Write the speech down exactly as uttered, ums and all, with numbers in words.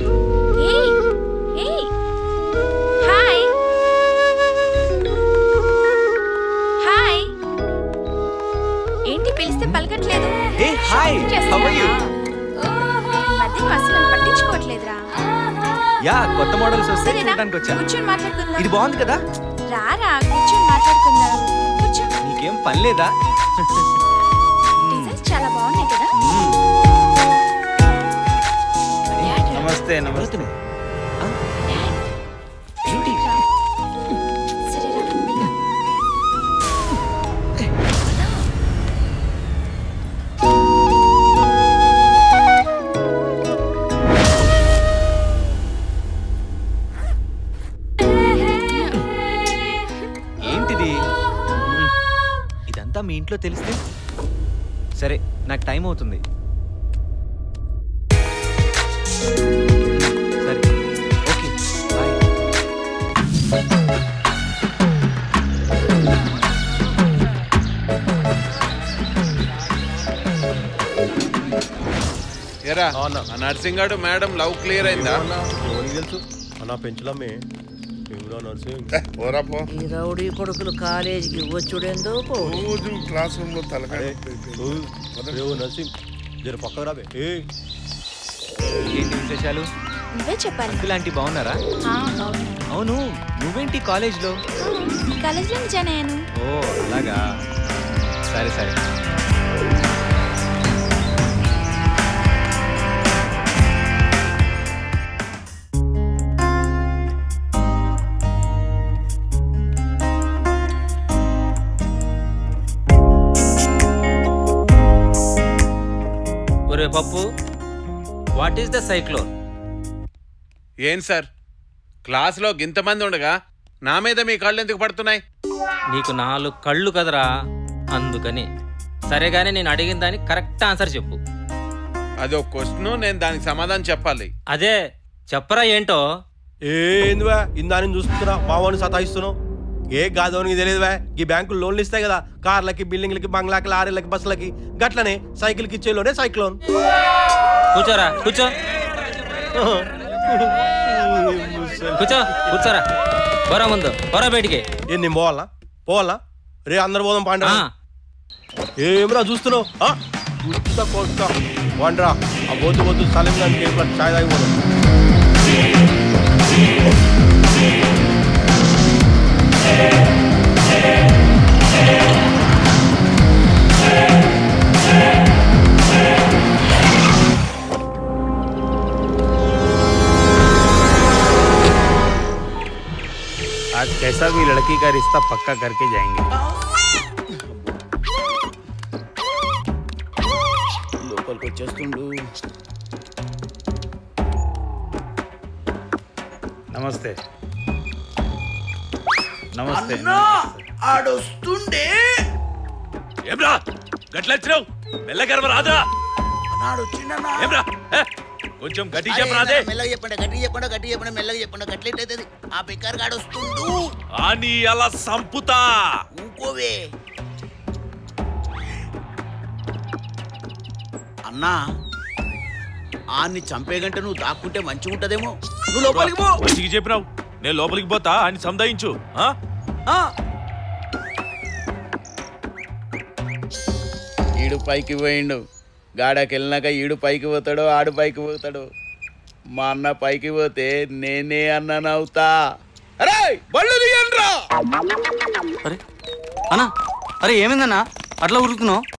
नमस्ते नमस्ते सरे नाक टाइम अवुतुंदी नर्सिंग मैडम लव क्लियर अयिंदा सरे सरे Pappu, what is the cyclone? ఏం సార్ క్లాస్ లో గింతమంది ఉండగా నా మీద మీ కళ్ళు ఎందుకు పడుతున్నాయి? నీకు నాలుగు కళ్ళు కదరా అందుకని. సరే గాని నేను అడిగిన దానికి కరెక్ట్ ఆన్సర్ చెప్పు. అదో క్వశ్చన్ నేను దానికి సమాధానం చెప్పాలి. అదే చెప్పరా ఏంటో? ఏందివా ఇందాని చూస్తున్నా బావని సతాయిస్తున్నావు. ఏ గాదోనికి తెలియదువా ఈ బ్యాంకులు లోన్లు ఇస్తాయి కదా కార్లకి బిల్డింగ్లకి బంగ్లాకి లారీలకి బస్సులకి గట్లనే సైకిల్కి ఇచ్చేలోనే సైక్లోన్. కూర్చోరా కూర్చో కూర్చో కూర్చోరా బరా ముందు బరా బయటికి. ఏం నేను పోవాలా పోవాలా రే అందరు పోదాం పాండ్రా. ఏమిరా చూస్తున్నావు చూస్తా కోస్తా పాండ్రా ఆ పోతు పోతు సలీం దానికి ఏర్పాటు చాయ్ తాగిపోదాం. आज कैसा भी लड़की का रिश्ता पक्का करके जाएंगे। लोकल को चस्तुंडू। नमस्ते నమస్తే అన్నా ఆడుస్తుండే ఏబ్రా గట్లచ్చినావ్ మెల్లగర్వ రాదా అన్నాడు చిన్ననా ఏబ్రా కొంచెం గట్టి చెప్పరాదే మెల్లగా చెప్పండి గట్టి చెప్పండి గట్టి చెప్పండి మెల్లగా చెప్పండి గట్లైతేది ఆ బెకర్ గాడుస్తుండు ఆని అలా సంపుతా ఊకోవే అన్నా ఆని చంపే గంట నువ్వు దాక్కుంటే మంచిగా ఉంటదేమో నువ్వు లోపలికి పో మంచిగా చెప్పరావు నేను లోపలికి పోతా అని సంధాయించు. ఈడు పైకి పోయిండు గాడకి వెళ్ళినాక ఈడు పైకి పోతాడు ఆడు పైకి పోతాడు మా అన్న పైకి పోతే నేనే అన్న నవ్వుతా. అరే బళ్ళు దిగండ్రా. అరే అన్నా అరే ఏమైందన్నా అట్లా ఉరుకుతున్నావు?